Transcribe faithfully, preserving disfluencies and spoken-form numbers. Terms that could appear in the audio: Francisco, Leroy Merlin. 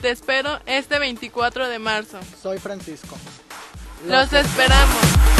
Te espero este veinticuatro de marzo. Soy Francisco. Los, Los esperamos.